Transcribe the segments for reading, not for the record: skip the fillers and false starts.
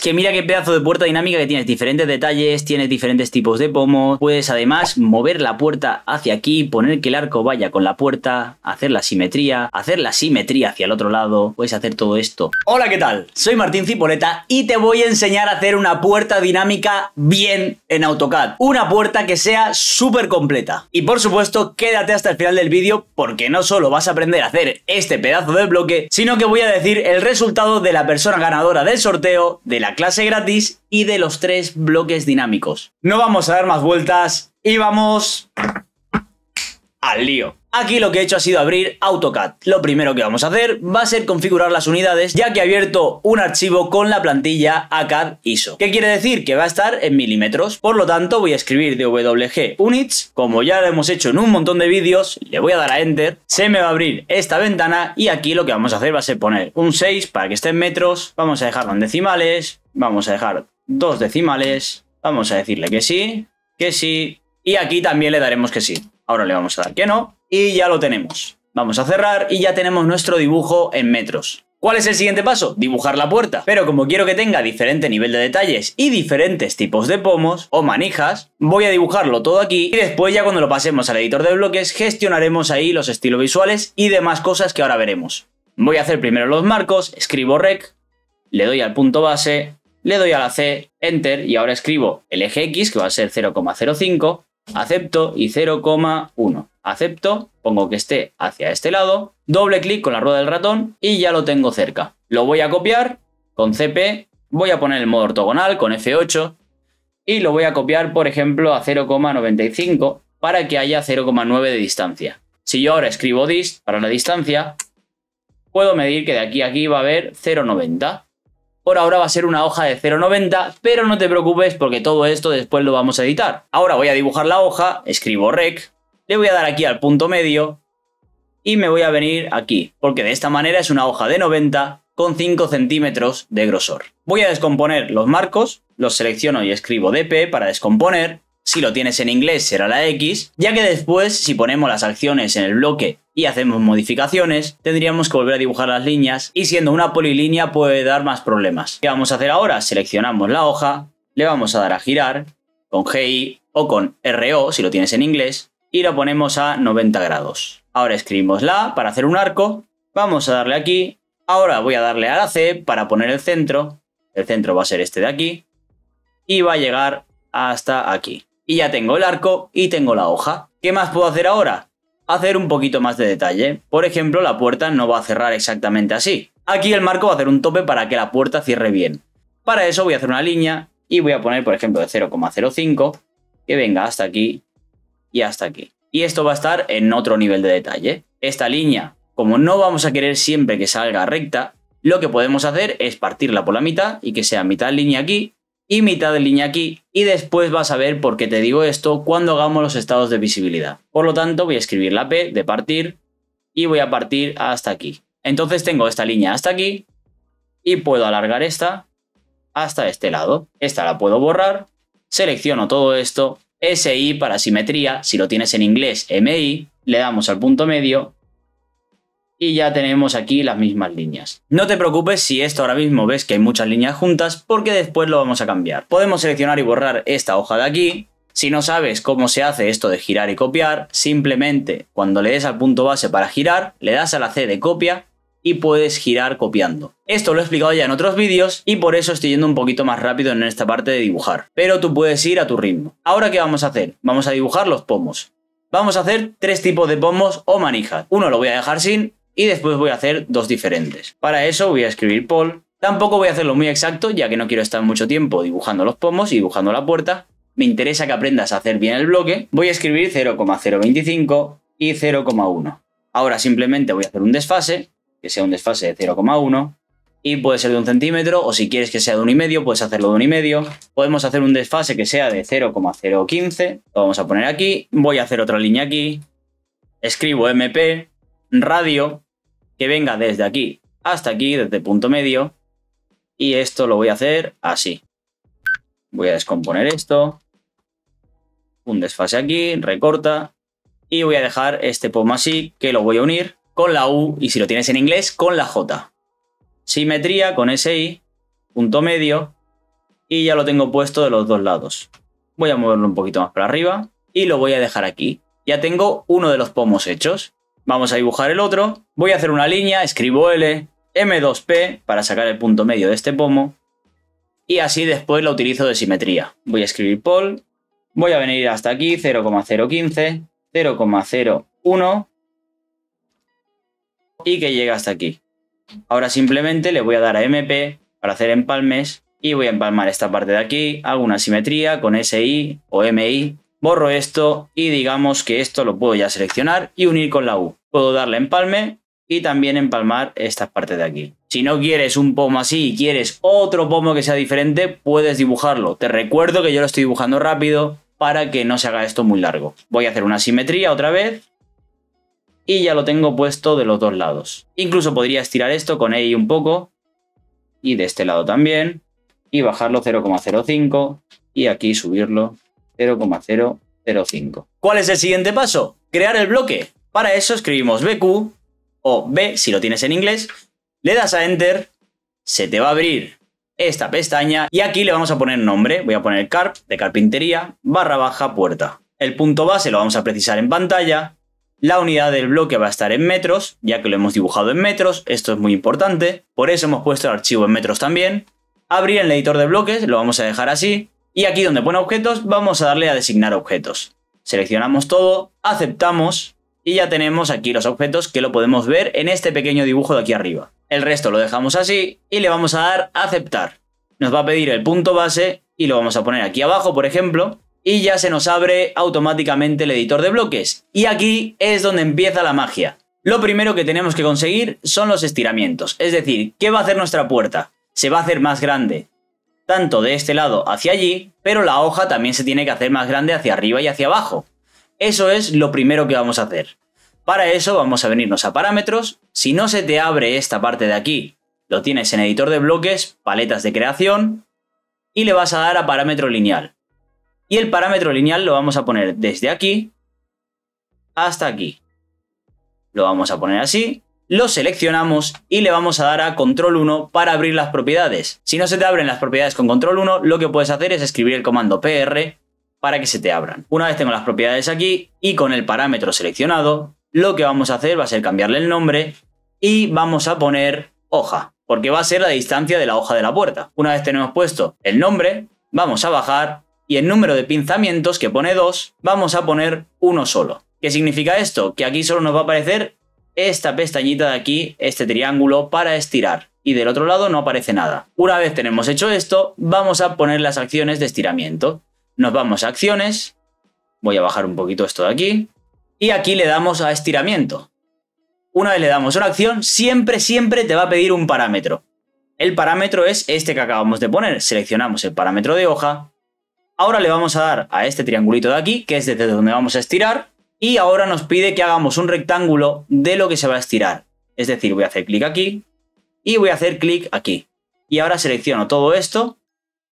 Es que mira qué pedazo de puerta dinámica que tienes diferentes detalles, tienes diferentes tipos de pomos. Puedes además mover la puerta hacia aquí, poner que el arco vaya con la puerta, hacer la simetría hacia el otro lado. Puedes hacer todo esto. Hola, ¿qué tal? Soy Martín Cipolletta y te voy a enseñar a hacer una puerta dinámica bien en AutoCAD. Una puerta que sea súper completa. Y por supuesto, quédate hasta el final del vídeo porque no solo vas a aprender a hacer este pedazo de bloque, sino que voy a decir el resultado de la persona ganadora del sorteo, de la clase gratis y de los 3 bloques dinámicos. No vamos a dar más vueltas y vamos al lío. Aquí lo que he hecho ha sido abrir AutoCAD. Lo primero que vamos a hacer va a ser configurar las unidades, ya que he abierto un archivo con la plantilla ACAD ISO. ¿Qué quiere decir? Que va a estar en milímetros. Por lo tanto, voy a escribir DWG Units. Como ya lo hemos hecho en un montón de vídeos, le voy a dar a Enter. Se me va a abrir esta ventana y aquí lo que vamos a hacer va a ser poner un 6 para que esté en metros. Vamos a dejarlo en decimales. Vamos a dejar 2 decimales. Vamos a decirle que sí, que sí. Y aquí también le daremos que sí. Ahora le vamos a dar que no. Y ya lo tenemos. Vamos a cerrar y ya tenemos nuestro dibujo en metros. ¿Cuál es el siguiente paso? Dibujar la puerta. Pero como quiero que tenga diferente nivel de detalles y diferentes tipos de pomos o manijas, voy a dibujarlo todo aquí y después ya cuando lo pasemos al editor de bloques gestionaremos ahí los estilos visuales y demás cosas que ahora veremos. Voy a hacer primero los marcos, escribo rec, le doy al punto base, le doy a la C, enter y ahora escribo el eje X que va a ser 0,05, acepto y 0,1. Acepto, pongo que esté hacia este lado, doble clic con la rueda del ratón y ya lo tengo cerca. Lo voy a copiar con CP, voy a poner el modo ortogonal con F8 y lo voy a copiar, por ejemplo, a 0,95 para que haya 0,9 de distancia. Si yo ahora escribo dist para la distancia, puedo medir que de aquí a aquí va a haber 0,90. Por ahora va a ser una hoja de 0,90, pero no te preocupes porque todo esto después lo vamos a editar. Ahora voy a dibujar la hoja, escribo rec. Le voy a dar aquí al punto medio y me voy a venir aquí, porque de esta manera es una hoja de 90 con 5 centímetros de grosor. Voy a descomponer los marcos, los selecciono y escribo DP para descomponer. Si lo tienes en inglés será la X, ya que después si ponemos las acciones en el bloque y hacemos modificaciones, tendríamos que volver a dibujar las líneas y siendo una polilínea puede dar más problemas. ¿Qué vamos a hacer ahora? Seleccionamos la hoja, le vamos a dar a girar con GI o con RO si lo tienes en inglés. Y lo ponemos a 90 grados. Ahora escribimos la para hacer un arco. Vamos a darle aquí. Ahora voy a darle a la C para poner el centro. El centro va a ser este de aquí. Y va a llegar hasta aquí. Y ya tengo el arco y tengo la hoja. ¿Qué más puedo hacer ahora? Hacer un poquito más de detalle. Por ejemplo, la puerta no va a cerrar exactamente así. Aquí el marco va a hacer un tope para que la puerta cierre bien. Para eso voy a hacer una línea y voy a poner, por ejemplo, de 0,05 que venga hasta aquí. Y hasta aquí. Y esto va a estar en otro nivel de detalle. Esta línea, como no vamos a querer siempre que salga recta, lo que podemos hacer es partirla por la mitad y que sea mitad de línea aquí y mitad de línea aquí. Y después vas a ver por qué te digo esto cuando hagamos los estados de visibilidad. Por lo tanto, voy a escribir la P de partir y voy a partir hasta aquí. Entonces tengo esta línea hasta aquí y puedo alargar esta hasta este lado. Esta la puedo borrar, selecciono todo esto. SI para simetría, si lo tienes en inglés, MI, le damos al punto medio y ya tenemos aquí las mismas líneas. No te preocupes si esto ahora mismo ves que hay muchas líneas juntas porque después lo vamos a cambiar. Podemos seleccionar y borrar esta hoja de aquí. Si no sabes cómo se hace esto de girar y copiar, simplemente cuando le des al punto base para girar, le das a la C de copia y puedes girar copiando. Esto lo he explicado ya en otros vídeos y por eso estoy yendo un poquito más rápido en esta parte de dibujar. Pero tú puedes ir a tu ritmo. ¿Ahora qué vamos a hacer? Vamos a dibujar los pomos. Vamos a hacer 3 tipos de pomos o manijas. Uno lo voy a dejar sin y después voy a hacer 2 diferentes. Para eso voy a escribir pol. Tampoco voy a hacerlo muy exacto ya que no quiero estar mucho tiempo dibujando los pomos y dibujando la puerta. Me interesa que aprendas a hacer bien el bloque. Voy a escribir 0,025 y 0,1. Ahora simplemente voy a hacer un desfase. Que sea un desfase de 0,1 y puede ser de 1 centímetro o si quieres que sea de 1,5 puedes hacerlo de 1,5. Podemos hacer un desfase que sea de 0,015, lo vamos a poner aquí, voy a hacer otra línea aquí, escribo MP, radio, que venga desde aquí hasta aquí, desde punto medio y esto lo voy a hacer así. Voy a descomponer esto, un desfase aquí, recorta y voy a dejar este pomo así que lo voy a unir con la U y si lo tienes en inglés con la J. Simetría con SI, punto medio y ya lo tengo puesto de los dos lados. Voy a moverlo un poquito más para arriba y lo voy a dejar aquí. Ya tengo uno de los pomos hechos. Vamos a dibujar el otro. Voy a hacer una línea, escribo L, M2P para sacar el punto medio de este pomo y así después lo utilizo de simetría. Voy a escribir Pol, voy a venir hasta aquí, 0,015, 0,01 y que llegue hasta aquí. Ahora simplemente le voy a dar a MP para hacer empalmes y voy a empalmar esta parte de aquí, hago una simetría con SI o MI, borro esto y digamos que esto lo puedo ya seleccionar y unir con la U. Puedo darle empalme y también empalmar estas partes de aquí. Si no quieres un pomo así y quieres otro pomo que sea diferente, puedes dibujarlo. Te recuerdo que yo lo estoy dibujando rápido para que no se haga esto muy largo. Voy a hacer una simetría otra vez. Y ya lo tengo puesto de los dos lados. Incluso podría estirar esto con EI un poco. Y de este lado también. Y bajarlo 0,05. Y aquí subirlo 0,005. ¿Cuál es el siguiente paso? Crear el bloque. Para eso escribimos BQ o B si lo tienes en inglés. Le das a Enter. Se te va a abrir esta pestaña. Y aquí le vamos a poner nombre. Voy a poner Carp de carpintería / puerta. El punto base lo vamos a precisar en pantalla. La unidad del bloque va a estar en metros, ya que lo hemos dibujado en metros, esto es muy importante, por eso hemos puesto el archivo en metros también. Abrir el editor de bloques, lo vamos a dejar así, y aquí donde pone objetos vamos a darle a designar objetos. Seleccionamos todo, aceptamos, y ya tenemos aquí los objetos que lo podemos ver en este pequeño dibujo de aquí arriba. El resto lo dejamos así, y le vamos a dar a aceptar. Nos va a pedir el punto base, y lo vamos a poner aquí abajo, por ejemplo. Y ya se nos abre automáticamente el editor de bloques. Y aquí es donde empieza la magia. Lo primero que tenemos que conseguir son los estiramientos. Es decir, ¿qué va a hacer nuestra puerta? Se va a hacer más grande, tanto de este lado hacia allí, pero la hoja también se tiene que hacer más grande hacia arriba y hacia abajo. Eso es lo primero que vamos a hacer. Para eso vamos a venirnos a parámetros. Si no se te abre esta parte de aquí, lo tienes en editor de bloques, paletas de creación, y le vas a dar a parámetro lineal. Y el parámetro lineal lo vamos a poner desde aquí hasta aquí. Lo vamos a poner así, lo seleccionamos y le vamos a dar a control 1 para abrir las propiedades. Si no se te abren las propiedades con control 1, lo que puedes hacer es escribir el comando PR para que se te abran. Una vez tengo las propiedades aquí y con el parámetro seleccionado, lo que vamos a hacer va a ser cambiarle el nombre y vamos a poner hoja, porque va a ser la distancia de la hoja de la puerta. Una vez tenemos puesto el nombre, vamos a bajar. Y el número de pinzamientos, que pone 2, vamos a poner uno solo. ¿Qué significa esto? Que aquí solo nos va a aparecer esta pestañita de aquí, este triángulo, para estirar. Y del otro lado no aparece nada. Una vez tenemos hecho esto, vamos a poner las acciones de estiramiento. Nos vamos a acciones. Voy a bajar un poquito esto de aquí. Y aquí le damos a estiramiento. Una vez le damos una acción, siempre te va a pedir un parámetro. El parámetro es este que acabamos de poner. Seleccionamos el parámetro de hoja. Ahora le vamos a dar a este triangulito de aquí, que es desde donde vamos a estirar, y ahora nos pide que hagamos un rectángulo de lo que se va a estirar. Es decir, voy a hacer clic aquí y voy a hacer clic aquí. Y ahora selecciono todo esto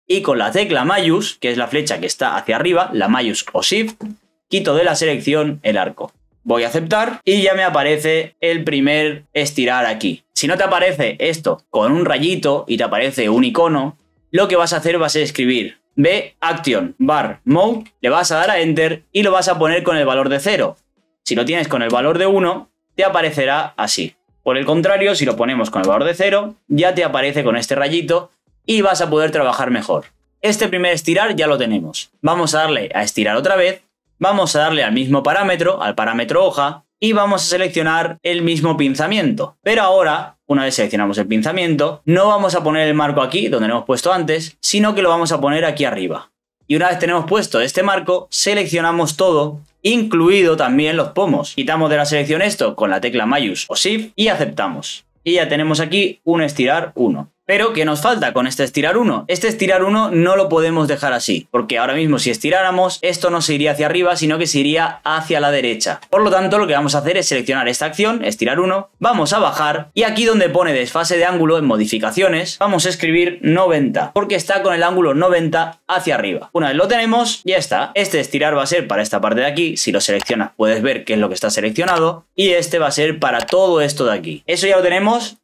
y con la tecla mayús, que es la flecha que está hacia arriba, la mayús o shift, quito de la selección el arco. Voy a aceptar y ya me aparece el primer estirar aquí. Si no te aparece esto con un rayito y te aparece un icono, lo que vas a hacer va a ser escribir B, Action, Bar, Mode, le vas a dar a Enter y lo vas a poner con el valor de 0. Si lo tienes con el valor de 1, te aparecerá así. Por el contrario, si lo ponemos con el valor de 0, ya te aparece con este rayito y vas a poder trabajar mejor. Este primer estirar ya lo tenemos. Vamos a darle a estirar otra vez, vamos a darle al mismo parámetro, al parámetro hoja, y vamos a seleccionar el mismo pinzamiento. Pero ahora, una vez seleccionamos el pinzamiento, no vamos a poner el marco aquí, donde lo hemos puesto antes, sino que lo vamos a poner aquí arriba. Y una vez tenemos puesto este marco, seleccionamos todo, incluido también los pomos. Quitamos de la selección esto con la tecla mayús o shift y aceptamos. Y ya tenemos aquí un estirar 1. Pero, ¿qué nos falta con este estirar 1? Este estirar 1 no lo podemos dejar así, porque ahora mismo si estiráramos, esto no se iría hacia arriba, sino que se iría hacia la derecha. Por lo tanto, lo que vamos a hacer es seleccionar esta acción, estirar 1, vamos a bajar, y aquí donde pone desfase de ángulo en modificaciones, vamos a escribir 90, porque está con el ángulo 90 hacia arriba. Una vez lo tenemos, ya está. Este estirar va a ser para esta parte de aquí, si lo seleccionas puedes ver qué es lo que está seleccionado, y este va a ser para todo esto de aquí. Eso ya lo tenemos,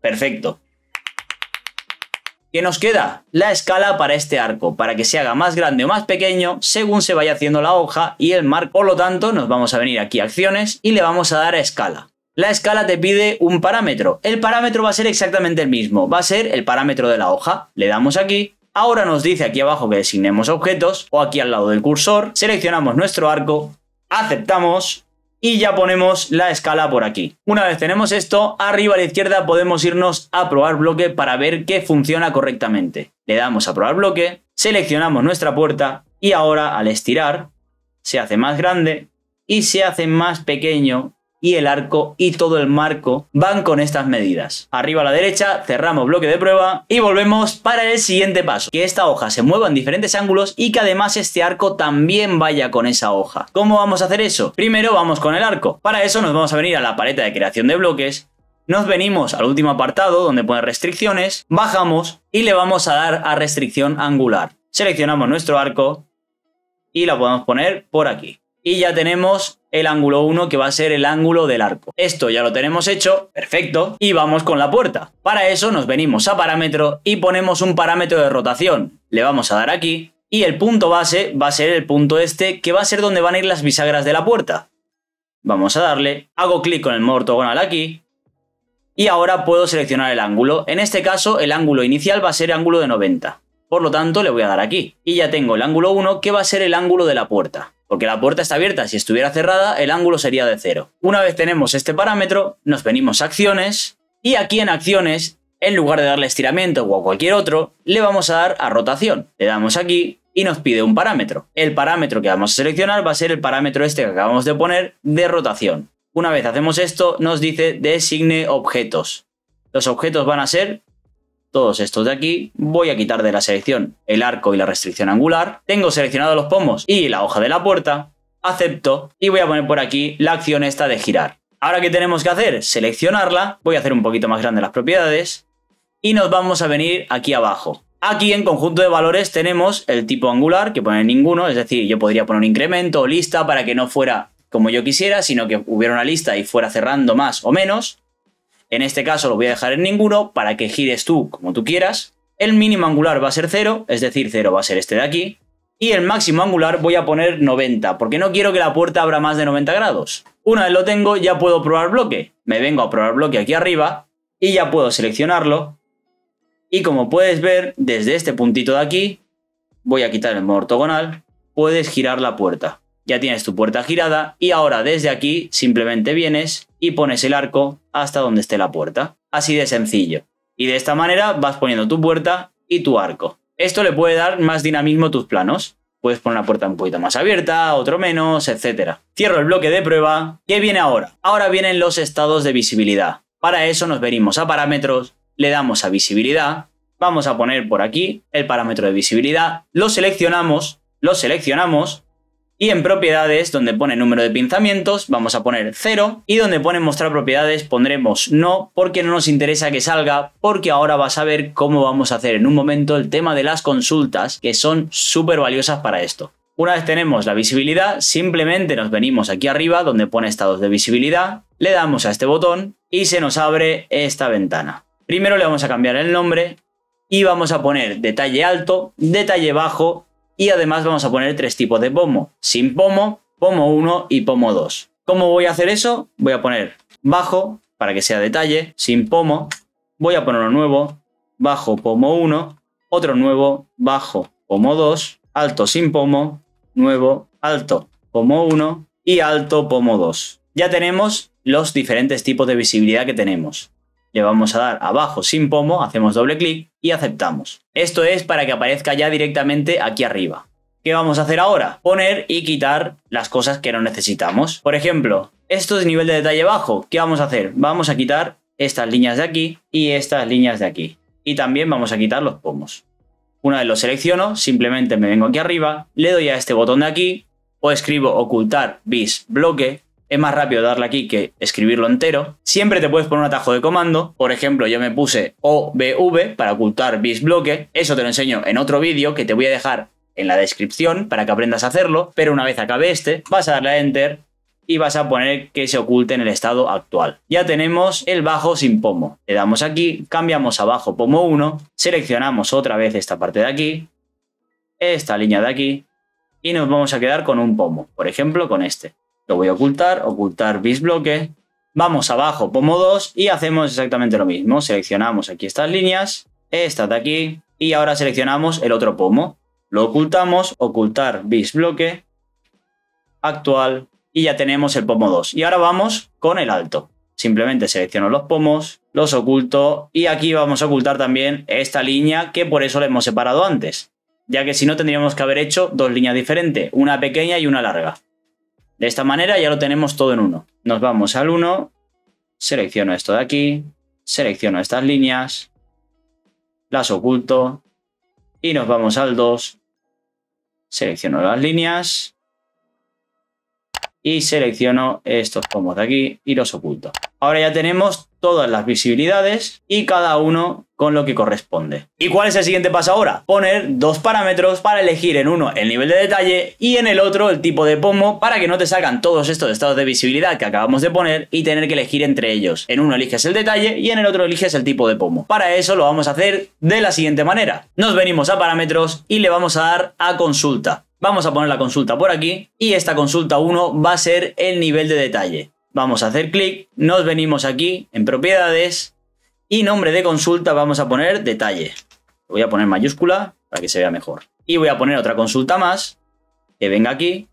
perfecto. ¿Qué nos queda? La escala para este arco, para que se haga más grande o más pequeño según se vaya haciendo la hoja y el marco. Por lo tanto, nos vamos a venir aquí a acciones y le vamos a dar a escala. La escala te pide un parámetro. El parámetro va a ser exactamente el mismo, va a ser el parámetro de la hoja. Le damos aquí. Ahora nos dice aquí abajo que designemos objetos o aquí al lado del cursor. Seleccionamos nuestro arco, aceptamos y ya ponemos la escala por aquí. Una vez tenemos esto, arriba a la izquierda podemos irnos a probar bloque para ver que funciona correctamente. Le damos a probar bloque, seleccionamos nuestra puerta y ahora al estirar se hace más grande y se hace más pequeño. Y el arco y todo el marco van con estas medidas. Arriba a la derecha cerramos bloque de prueba y volvemos para el siguiente paso, que esta hoja se mueva en diferentes ángulos y que además este arco también vaya con esa hoja. ¿Cómo vamos a hacer eso? Primero vamos con el arco. Para eso nos vamos a venir a la paleta de creación de bloques, nos venimos al último apartado donde pone restricciones, bajamos y le vamos a dar a restricción angular. Seleccionamos nuestro arco y la podemos poner por aquí. Y ya tenemos el ángulo 1 que va a ser el ángulo del arco. Esto ya lo tenemos hecho, perfecto, y vamos con la puerta. Para eso nos venimos a parámetro y ponemos un parámetro de rotación. Le vamos a dar aquí y el punto base va a ser el punto este que va a ser donde van a ir las bisagras de la puerta. Vamos a darle, hago clic con el modo ortogonal aquí y ahora puedo seleccionar el ángulo. En este caso el ángulo inicial va a ser ángulo de 90. Por lo tanto le voy a dar aquí y ya tengo el ángulo 1 que va a ser el ángulo de la puerta. Porque la puerta está abierta, si estuviera cerrada el ángulo sería de 0. Una vez tenemos este parámetro, nos venimos a acciones y aquí en acciones, en lugar de darle estiramiento o a cualquier otro, le vamos a dar a rotación. Le damos aquí y nos pide un parámetro. El parámetro que vamos a seleccionar va a ser el parámetro este que acabamos de poner de rotación. Una vez hacemos esto, nos dice designe objetos. Los objetos van a ser todos estos de aquí. Voy a quitar de la selección el arco y la restricción angular. Tengo seleccionados los pomos y la hoja de la puerta. Acepto y voy a poner por aquí la acción esta de girar. Ahora, ¿qué tenemos que hacer? Seleccionarla. Voy a hacer un poquito más grande las propiedades. Y nos vamos a venir aquí abajo. Aquí en conjunto de valores tenemos el tipo angular, que pone ninguno. Es decir, yo podría poner un incremento o lista para que no fuera como yo quisiera, sino que hubiera una lista y fuera cerrando más o menos. En este caso lo voy a dejar en ninguno para que gires tú como tú quieras. El mínimo angular va a ser 0, es decir, 0 va a ser este de aquí. Y el máximo angular voy a poner 90, porque no quiero que la puerta abra más de 90 grados. Una vez lo tengo, ya puedo probar bloque. Me vengo a probar bloque aquí arriba y ya puedo seleccionarlo. Y como puedes ver, desde este puntito de aquí, voy a quitar el modo ortogonal, puedes girar la puerta. Ya tienes tu puerta girada y ahora desde aquí simplemente vienes y pones el arco hasta donde esté la puerta. Así de sencillo. Y de esta manera vas poniendo tu puerta y tu arco. Esto le puede dar más dinamismo a tus planos. Puedes poner la puerta un poquito más abierta, otro menos, etc. Cierro el bloque de prueba. ¿Qué viene ahora? Ahora vienen los estados de visibilidad. Para eso nos venimos a parámetros, le damos a visibilidad. Vamos a poner por aquí el parámetro de visibilidad. Lo seleccionamos. Y en propiedades, donde pone número de pinzamientos, vamos a poner 0. Y donde pone mostrar propiedades pondremos no, porque no nos interesa que salga, porque ahora vas a ver cómo vamos a hacer en un momento el tema de las consultas, que son súper valiosas para esto. Una vez tenemos la visibilidad, simplemente nos venimos aquí arriba, donde pone estados de visibilidad, le damos a este botón y se nos abre esta ventana. Primero le vamos a cambiar el nombre y vamos a poner detalle alto, detalle bajo. Y además vamos a poner tres tipos de pomo, sin pomo, pomo 1 y pomo 2. ¿Cómo voy a hacer eso? Voy a poner bajo para que sea detalle, sin pomo, voy a poner uno nuevo, bajo pomo 1, otro nuevo, bajo pomo 2, alto sin pomo, nuevo, alto pomo 1 y alto pomo 2. Ya tenemos los diferentes tipos de visibilidad que tenemos. Le vamos a dar abajo sin pomo, hacemos doble clic y aceptamos. Esto es para que aparezca ya directamente aquí arriba. ¿Qué vamos a hacer ahora? Poner y quitar las cosas que no necesitamos. Por ejemplo, esto es nivel de detalle bajo. ¿Qué vamos a hacer? Vamos a quitar estas líneas de aquí y estas líneas de aquí. Y también vamos a quitar los pomos. Una vez lo selecciono, simplemente me vengo aquí arriba, le doy a este botón de aquí o escribo ocultar bis bloque. Es más rápido darle aquí que escribirlo entero. Siempre te puedes poner un atajo de comando. Por ejemplo, yo me puse OBV para ocultar bis bloque. Eso te lo enseño en otro vídeo que te voy a dejar en la descripción para que aprendas a hacerlo. Pero una vez acabe este, vas a darle a Enter y vas a poner que se oculte en el estado actual. Ya tenemos el bajo sin pomo. Le damos aquí, cambiamos a bajo pomo 1, seleccionamos otra vez esta parte de aquí, esta línea de aquí, y nos vamos a quedar con un pomo, por ejemplo con este. Lo voy a ocultar, ocultar bisbloque, vamos a bajo pomo 2 y hacemos exactamente lo mismo. Seleccionamos aquí estas líneas, esta de aquí, y ahora seleccionamos el otro pomo. Lo ocultamos, ocultar bisbloque, actual, y ya tenemos el pomo 2. Y ahora vamos con el alto. Simplemente selecciono los pomos, los oculto y aquí vamos a ocultar también esta línea que por eso la hemos separado antes, ya que si no tendríamos que haber hecho dos líneas diferentes, una pequeña y una larga. De esta manera ya lo tenemos todo en uno. Nos vamos al 1, selecciono esto de aquí, selecciono estas líneas, las oculto y nos vamos al 2, selecciono las líneas y selecciono estos pomos de aquí y los oculto. Ahora ya tenemos todas las visibilidades y cada uno con lo que corresponde. ¿Y cuál es el siguiente paso ahora? Poner dos parámetros para elegir en uno el nivel de detalle y en el otro el tipo de pomo para que no te salgan todos estos estados de visibilidad que acabamos de poner y tener que elegir entre ellos. En uno eliges el detalle y en el otro eliges el tipo de pomo. Para eso lo vamos a hacer de la siguiente manera. Nos venimos a parámetros y le vamos a dar a consulta. Vamos a poner la consulta por aquí y esta consulta 1 va a ser el nivel de detalle. Vamos a hacer clic, nos venimos aquí en propiedades y nombre de consulta vamos a poner detalle. Lo voy a poner mayúscula para que se vea mejor. Y voy a poner otra consulta más que venga aquí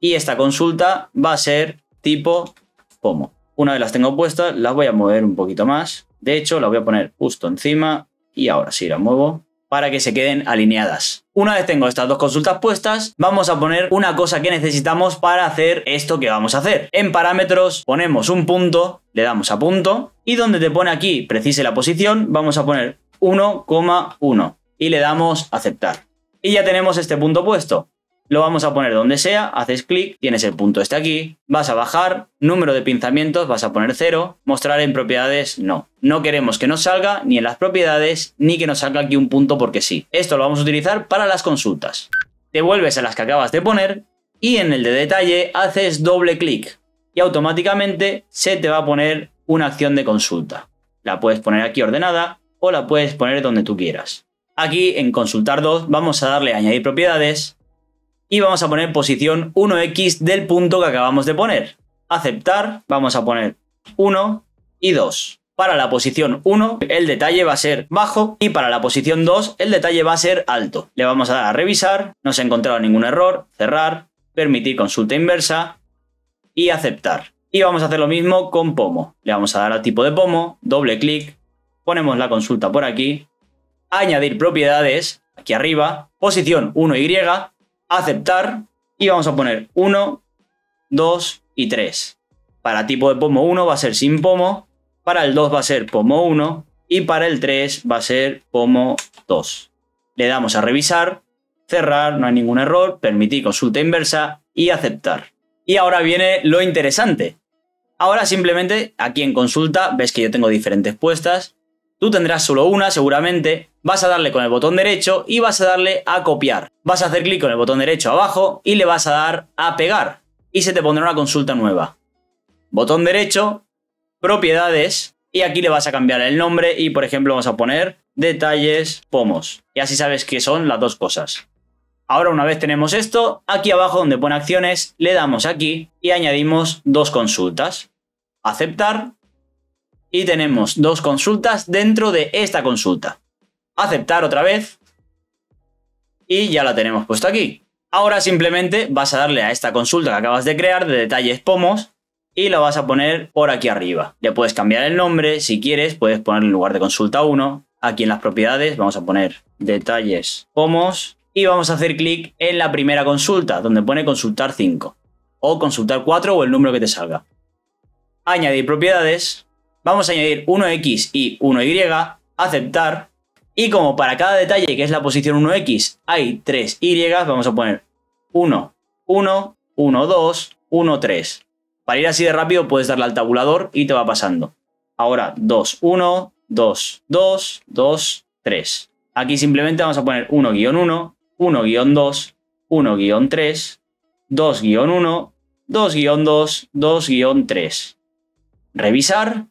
y esta consulta va a ser tipo pomo. Una vez las tengo puestas las voy a mover un poquito más. De hecho las voy a poner justo encima y ahora sí las muevo para que se queden alineadas. Una vez tengo estas dos consultas puestas, vamos a poner una cosa que necesitamos para hacer esto que vamos a hacer. En parámetros ponemos un punto, le damos a punto, y donde te pone aquí precise la posición, vamos a poner 1,1 y le damos aceptar. Y ya tenemos este punto puesto. Lo vamos a poner donde sea, haces clic, tienes el punto este aquí, vas a bajar, número de pinzamientos, vas a poner 0, mostrar en propiedades, no. No queremos que nos salga ni en las propiedades, ni que nos salga aquí un punto porque sí. Esto lo vamos a utilizar para las consultas. Te vuelves a las que acabas de poner y en el de detalle haces doble clic y automáticamente se te va a poner una acción de consulta. La puedes poner aquí ordenada o la puedes poner donde tú quieras. Aquí en consultar 2 vamos a darle a añadir propiedades. Y vamos a poner posición 1x del punto que acabamos de poner. Aceptar, vamos a poner 1 y 2. Para la posición 1 el detalle va a ser bajo y para la posición 2 el detalle va a ser alto. Le vamos a dar a revisar, no se ha encontrado ningún error, cerrar, permitir consulta inversa y aceptar. Y vamos a hacer lo mismo con pomo. Le vamos a dar al tipo de pomo, doble clic, ponemos la consulta por aquí, añadir propiedades, aquí arriba, posición 1y, aceptar y vamos a poner 1, 2 y 3. Para tipo de pomo 1 va a ser sin pomo, para el 2 va a ser pomo 1 y para el 3 va a ser pomo 2. Le damos a revisar, cerrar, no hay ningún error, permitir consulta inversa y aceptar. Y ahora viene lo interesante. Ahora simplemente aquí en consulta ves que yo tengo diferentes puestas. Tú tendrás solo una seguramente, vas a darle con el botón derecho y vas a darle a copiar. Vas a hacer clic con el botón derecho abajo y le vas a dar a pegar y se te pondrá una consulta nueva. Botón derecho, propiedades y aquí le vas a cambiar el nombre y por ejemplo vamos a poner detalles pomos y así sabes que son las dos cosas. Ahora una vez tenemos esto, aquí abajo donde pone acciones le damos aquí y añadimos dos consultas. Aceptar. Y tenemos dos consultas dentro de esta consulta. Aceptar otra vez. Y ya la tenemos puesto aquí. Ahora simplemente vas a darle a esta consulta que acabas de crear de detalles pomos y la vas a poner por aquí arriba. Le puedes cambiar el nombre, si quieres puedes poner en lugar de consulta 1. Aquí en las propiedades vamos a poner detalles pomos y vamos a hacer clic en la primera consulta donde pone consultar 5 o consultar 4 o el número que te salga. Añadir propiedades. Vamos a añadir 1x y 1y, aceptar, y como para cada detalle que es la posición 1x hay 3y, vamos a poner 1, 1, 1, 2, 1, 3. Para ir así de rápido puedes darle al tabulador y te va pasando. Ahora 2, 1, 2, 2, 2, 3. Aquí simplemente vamos a poner 1-1, 1-2, 1-3, 2-1, 2-2, 2-3. Revisar.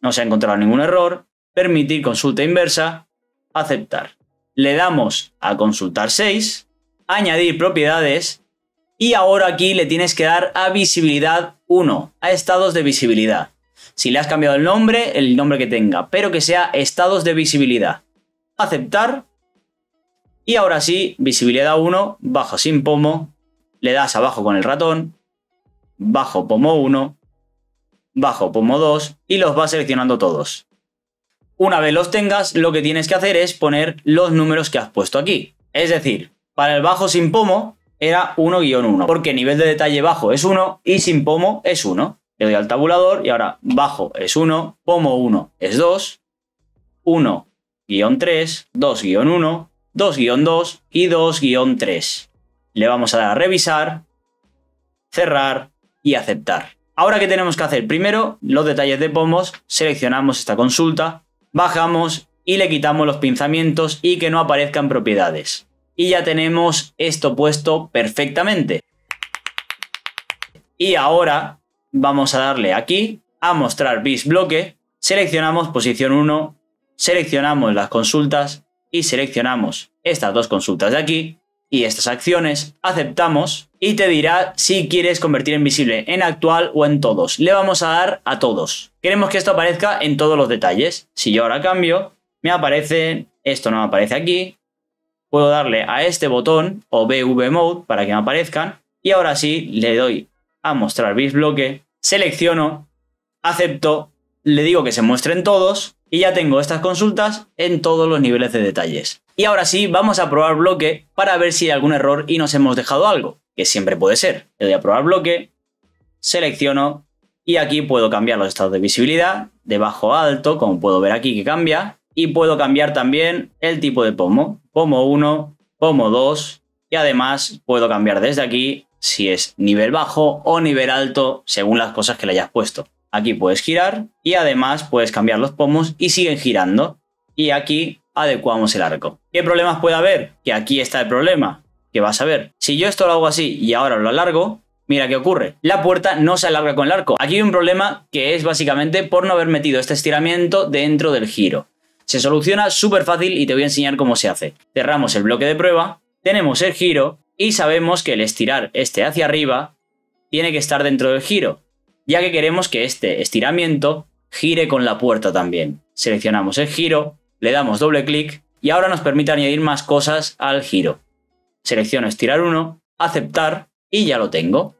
No se ha encontrado ningún error. Permitir consulta inversa. Aceptar. Le damos a consultar 6. Añadir propiedades. Y ahora aquí le tienes que dar a visibilidad 1. A estados de visibilidad. Si le has cambiado el nombre que tenga, pero que sea estados de visibilidad. Aceptar. Y ahora sí, visibilidad 1, bajo sin pomo, le das abajo con el ratón, bajo pomo 1, bajo pomo 2 y los vas seleccionando todos. Una vez los tengas, lo que tienes que hacer es poner los números que has puesto aquí. Es decir, para el bajo sin pomo era 1-1, porque nivel de detalle bajo es 1 y sin pomo es 1. Le doy al tabulador y ahora bajo es 1, pomo 1 es 2, 1-3, 2-1, 2-2 y 2-3. Le vamos a dar a revisar, cerrar y aceptar. Ahora, ¿qué tenemos que hacer? Primero, los detalles de pomos, seleccionamos esta consulta, bajamos y le quitamos los pinzamientos y que no aparezcan propiedades. Y ya tenemos esto puesto perfectamente. Y ahora vamos a darle aquí a mostrar bis bloque, seleccionamos posición 1, seleccionamos las consultas y seleccionamos estas dos consultas de aquí y estas acciones, aceptamos y te dirá si quieres convertir en visible en actual o en todos. Le vamos a dar a todos. Queremos que esto aparezca en todos los detalles. Si yo ahora cambio, me aparece, esto no me aparece aquí, puedo darle a este botón o BV Mode para que me aparezcan y ahora sí le doy a mostrar bis bloque, selecciono, acepto, le digo que se muestren todos. Y ya tengo estas consultas en todos los niveles de detalles. Y ahora sí, vamos a probar bloque para ver si hay algún error y nos hemos dejado algo, que siempre puede ser. Le doy a probar bloque, selecciono y aquí puedo cambiar los estados de visibilidad, de bajo a alto, como puedo ver aquí que cambia. Y puedo cambiar también el tipo de pomo, pomo 1, pomo 2 y además puedo cambiar desde aquí si es nivel bajo o nivel alto según las cosas que le hayas puesto. Aquí puedes girar y además puedes cambiar los pomos y siguen girando. Y aquí adecuamos el arco. ¿Qué problemas puede haber? Que aquí está el problema, que vas a ver. Si yo esto lo hago así y ahora lo alargo, mira qué ocurre. La puerta no se alarga con el arco. Aquí hay un problema que es básicamente por no haber metido este estiramiento dentro del giro. Se soluciona súper fácil y te voy a enseñar cómo se hace. Cerramos el bloque de prueba, tenemos el giro y sabemos que el estirar este hacia arriba tiene que estar dentro del giro, ya que queremos que este estiramiento gire con la puerta también. Seleccionamos el giro, le damos doble clic y ahora nos permite añadir más cosas al giro. Selecciono estirar 1, aceptar y ya lo tengo.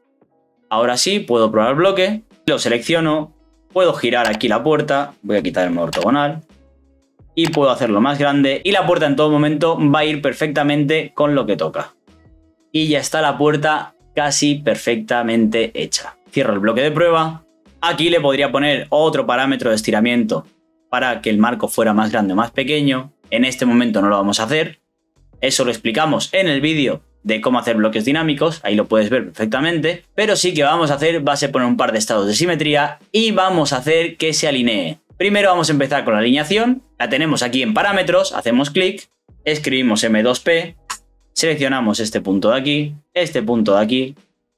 Ahora sí puedo probar el bloque, lo selecciono, puedo girar aquí la puerta, voy a quitar el modo ortogonal y puedo hacerlo más grande y la puerta en todo momento va a ir perfectamente con lo que toca. Y ya está la puerta casi perfectamente hecha. Cierro el bloque de prueba. Aquí le podría poner otro parámetro de estiramiento para que el marco fuera más grande o más pequeño. En este momento no lo vamos a hacer. Eso lo explicamos en el vídeo de cómo hacer bloques dinámicos. Ahí lo puedes ver perfectamente. Pero sí que vamos a hacer, va a ser poner un par de estados de simetría y vamos a hacer que se alinee. Primero vamos a empezar con la alineación. La tenemos aquí en parámetros. Hacemos clic. Escribimos M2P. Seleccionamos este punto de aquí. Este punto de aquí.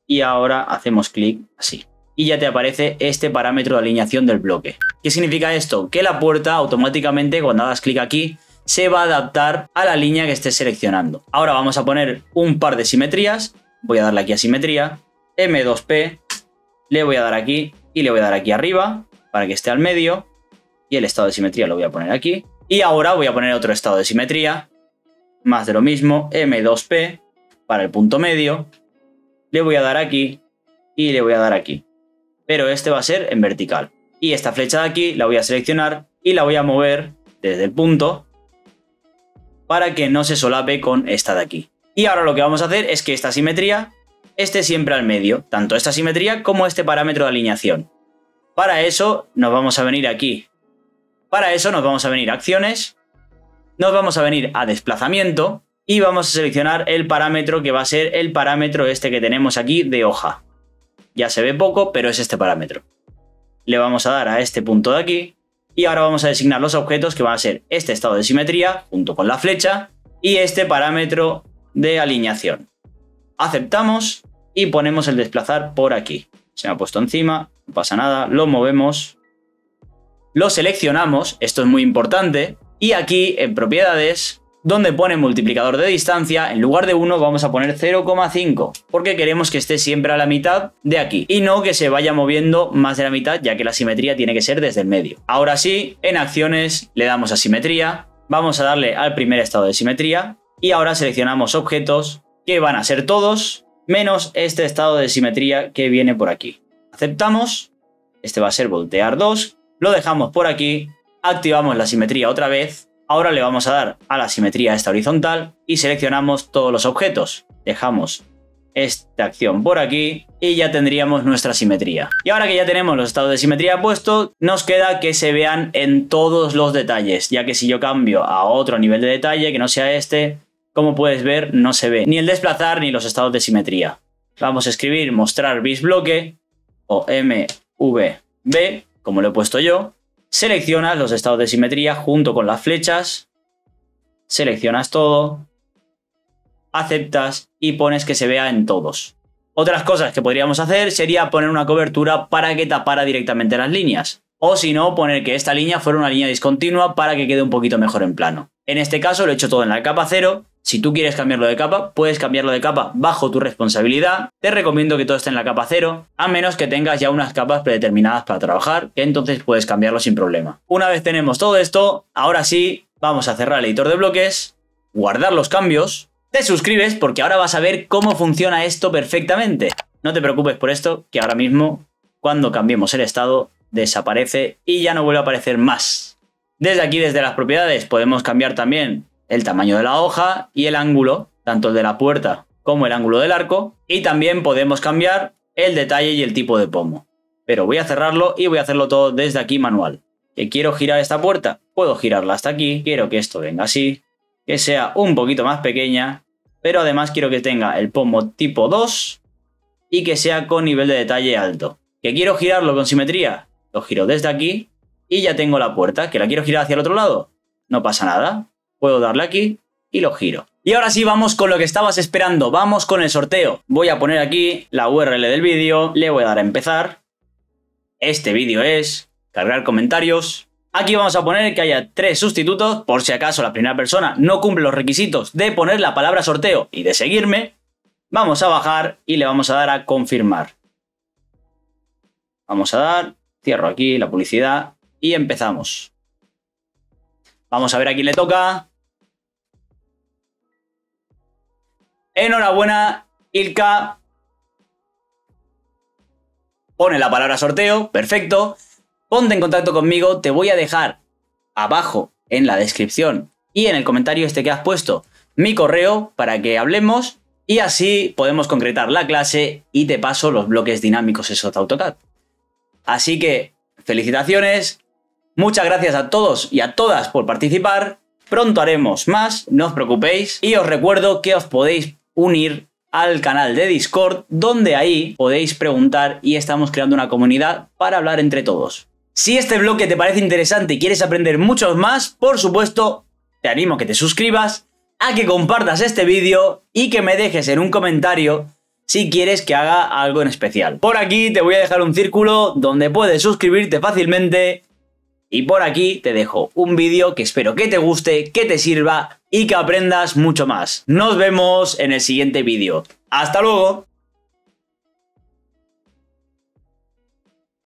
Y ahora hacemos clic así. Y ya te aparece este parámetro de alineación del bloque. ¿Qué significa esto? Que la puerta automáticamente cuando hagas clic aquí se va a adaptar a la línea que estés seleccionando. Ahora vamos a poner un par de simetrías. Voy a darle aquí a simetría. M2P. Le voy a dar aquí y le voy a dar aquí arriba para que esté al medio. Y el estado de simetría lo voy a poner aquí. Y ahora voy a poner otro estado de simetría. Más de lo mismo. M2P para el punto medio. Le voy a dar aquí y le voy a dar aquí, pero este va a ser en vertical. Y esta flecha de aquí la voy a seleccionar y la voy a mover desde el punto para que no se solape con esta de aquí. Y ahora lo que vamos a hacer es que esta simetría esté siempre al medio, tanto esta simetría como este parámetro de alineación. Para eso nos vamos a venir aquí. Para eso nos vamos a venir a acciones, nos vamos a venir a desplazamiento. Y vamos a seleccionar el parámetro que va a ser el parámetro este que tenemos aquí de hoja. Ya se ve poco, pero es este parámetro. Le vamos a dar a este punto de aquí. Y ahora vamos a designar los objetos que van a ser este estado de simetría junto con la flecha y este parámetro de alineación. Aceptamos y ponemos el desplazar por aquí. Se me ha puesto encima, no pasa nada, lo movemos, lo seleccionamos, esto es muy importante, y aquí en propiedades, donde pone multiplicador de distancia, en lugar de 1 vamos a poner 0,5, porque queremos que esté siempre a la mitad de aquí y no que se vaya moviendo más de la mitad, ya que la simetría tiene que ser desde el medio. Ahora sí, en acciones le damos a simetría, vamos a darle al primer estado de simetría y ahora seleccionamos objetos que van a ser todos menos este estado de simetría que viene por aquí. Aceptamos, este va a ser voltear 2, lo dejamos por aquí, activamos la simetría otra vez, ahora le vamos a dar a la simetría esta horizontal y seleccionamos todos los objetos. Dejamos esta acción por aquí y ya tendríamos nuestra simetría. Y ahora que ya tenemos los estados de simetría puestos, nos queda que se vean en todos los detalles, ya que si yo cambio a otro nivel de detalle que no sea este, como puedes ver, no se ve ni el desplazar ni los estados de simetría. Vamos a escribir mostrar bis bloque o MVB, como lo he puesto yo. Seleccionas los estados de simetría junto con las flechas. Seleccionas todo. Aceptas y pones que se vea en todos. Otras cosas que podríamos hacer sería poner una cobertura para que tapara directamente las líneas. O si no, poner que esta línea fuera una línea discontinua para que quede un poquito mejor en plano. En este caso lo he hecho todo en la capa 0. Si tú quieres cambiarlo de capa, puedes cambiarlo de capa bajo tu responsabilidad. Te recomiendo que todo esté en la capa 0, a menos que tengas ya unas capas predeterminadas para trabajar, que entonces puedes cambiarlo sin problema. Una vez tenemos todo esto, ahora sí, vamos a cerrar el editor de bloques, guardar los cambios, te suscribes porque ahora vas a ver cómo funciona esto perfectamente. No te preocupes por esto, que ahora mismo, cuando cambiemos el estado, desaparece y ya no vuelve a aparecer más. Desde aquí, desde las propiedades, podemos cambiar también el tamaño de la hoja y el ángulo, tanto el de la puerta como el ángulo del arco, y también podemos cambiar el detalle y el tipo de pomo. Pero voy a cerrarlo y voy a hacerlo todo desde aquí manual. Que quiero girar esta puerta, puedo girarla hasta aquí, quiero que esto venga así, que sea un poquito más pequeña, pero además quiero que tenga el pomo tipo 2 y que sea con nivel de detalle alto. Que quiero girarlo con simetría, lo giro desde aquí y ya tengo la puerta. Que la quiero girar hacia el otro lado, no pasa nada. Puedo darle aquí y lo giro. Y ahora sí, vamos con lo que estabas esperando. Vamos con el sorteo. Voy a poner aquí la URL del vídeo. Le voy a dar a empezar. Este vídeo es cargar comentarios. Aquí vamos a poner que haya 3 sustitutos. Por si acaso la primera persona no cumple los requisitos de poner la palabra sorteo y de seguirme. Vamos a bajar y le vamos a dar a confirmar. Vamos a dar. Cierro aquí la publicidad y empezamos. Vamos a ver a quién le toca. Enhorabuena, Ilka. Pone la palabra sorteo, perfecto. Ponte en contacto conmigo, te voy a dejar abajo en la descripción y en el comentario este que has puesto mi correo para que hablemos y así podemos concretar la clase y te paso los bloques dinámicos esos de AutoCAD. Así que, felicitaciones. Muchas gracias a todos y a todas por participar, pronto haremos más, no os preocupéis, y os recuerdo que os podéis unir al canal de Discord, donde ahí podéis preguntar y estamos creando una comunidad para hablar entre todos. Si este bloque te parece interesante y quieres aprender muchos más, por supuesto, te animo a que te suscribas, a que compartas este vídeo y que me dejes en un comentario si quieres que haga algo en especial. Por aquí te voy a dejar un círculo donde puedes suscribirte fácilmente. Y por aquí te dejo un vídeo que espero que te guste, que te sirva y que aprendas mucho más. Nos vemos en el siguiente vídeo. ¡Hasta luego!